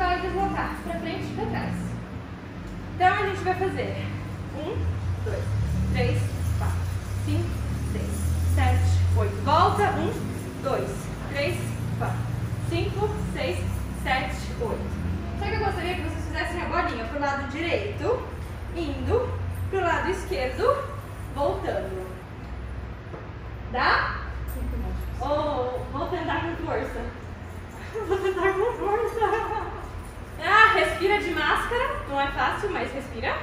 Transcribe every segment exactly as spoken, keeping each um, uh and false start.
vai deslocar para frente e para trás. Então a gente vai fazer um, dois, três, quatro, cinco, seis, sete, oito. Volta, um, dois, três, quatro, cinco, seis, sete, oito. Só que eu gostaria que vocês fizessem a bolinha pro lado direito, indo pro lado esquerdo, voltando. Dá? Ou vou tentar com força. Vou tentar com força. Ah, respira de máscara. Não é fácil, mas respira.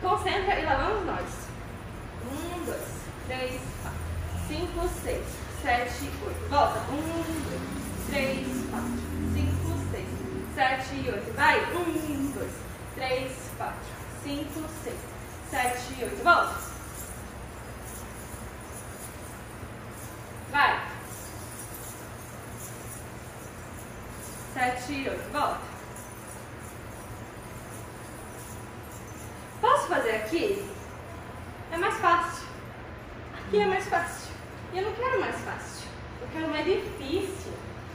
Concentra e lá vamos nós. Um, dois, três, quatro, cinco, seis, sete, oito. Volta. Um, dois, três, quatro, cinco, seis, sete e oito. Vai. Um, dois, três, quatro, cinco, seis, sete e oito. Volta. Vai. Sete e oito. Volta. Posso fazer aqui? É mais fácil. Aqui é mais fácil. E eu não quero mais fácil. Eu quero mais difícil.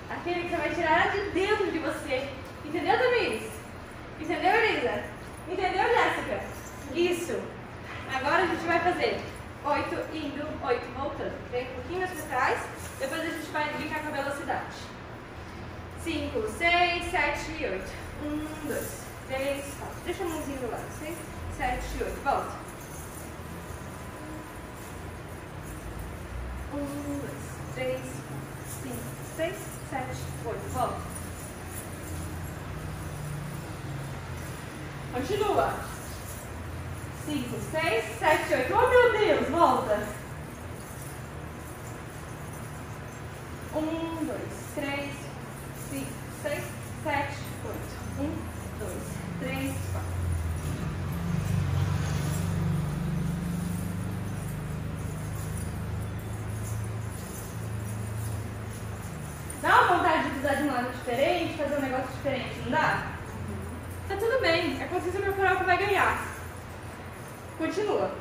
Aquele que você vai tirar de dentro de você. Entendeu, Denise? Entendeu, Elisa? Entendeu, Jéssica? Isso. Agora a gente vai fazer oito indo, oito voltando. Vem um pouquinho mais para trás. Depois a gente vai brincar com a velocidade. cinco, seis, sete e oito. um, dois, três, quatro. Deixa a mãozinha do lado. seis, sete e oito. Volta. um, dois, três, quatro, cinco, seis, sete, oito. Volta. Continua. cinco, seis, sete, oito. Oh, meu Deus! Volta. um, dois, três, cinco, seis, sete, oito. um, dois, três, quatro. Dá uma vontade de usar de um lado diferente, fazer um negócio diferente, não dá? Tá tudo bem, é consciência corporal que vai ganhar. Continua.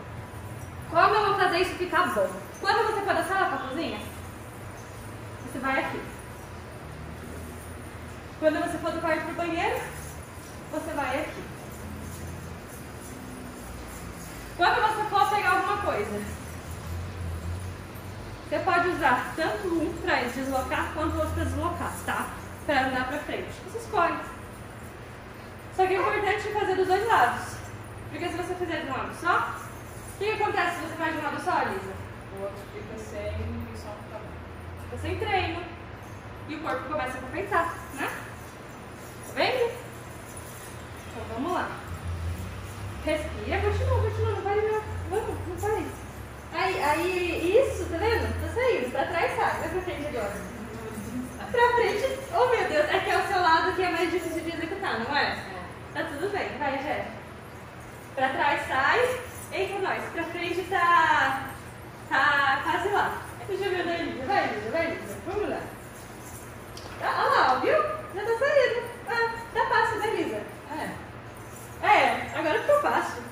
Como eu vou fazer isso ficar bom? Quando você for da sala pra cozinha, você vai aqui. Quando você for do quarto pro banheiro, você vai aqui. Quando você for pegar alguma coisa, você pode usar tanto um para deslocar quanto o outro para deslocar, tá? Para andar para frente. Você escolhe. Só que é importante fazer dos dois lados. Porque se você fizer de um lado só, o que acontece se você faz de um lado só, Lisa? O outro fica sem, só fica, fica sem treino. E o corpo começa a compensar, né? Tá vendo? Então vamos lá. Respira, continua, continua, não vai não. Vamos, não vai. Aí, aí, isso, tá vendo? Tá saindo, pra trás sai, vai pra frente agora. Pra frente, oh meu Deus, é que é o seu lado que é mais difícil de executar, não é? Tá tudo bem, vai, Jéssica. Pra trás sai, eita nós, pra frente tá, tá quase lá. Deixa eu ver da Elisa, vai Elisa, vai Elisa, vamos lá. Olha lá, viu? Já tá saindo. Ah, tá fácil, né, Lisa? É. É, agora ficou fácil.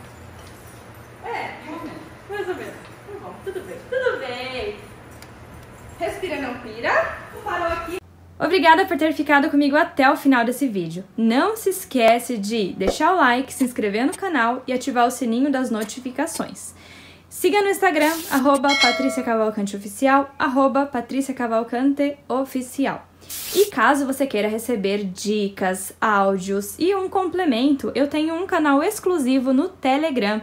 É, mais ou menos. Tá bom, tudo bem. Tudo bem. Respira, não pira. Parou aqui. Obrigada por ter ficado comigo até o final desse vídeo. Não se esquece de deixar o like, se inscrever no canal e ativar o sininho das notificações. Siga no Instagram, arroba Patricia Cavalcante Oficial, arroba Patricia Cavalcante Oficial. E caso você queira receber dicas, áudios e um complemento, eu tenho um canal exclusivo no Telegram.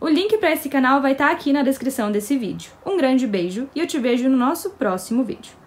O link para esse canal vai estar aqui na descrição desse vídeo. Um grande beijo e eu te vejo no nosso próximo vídeo.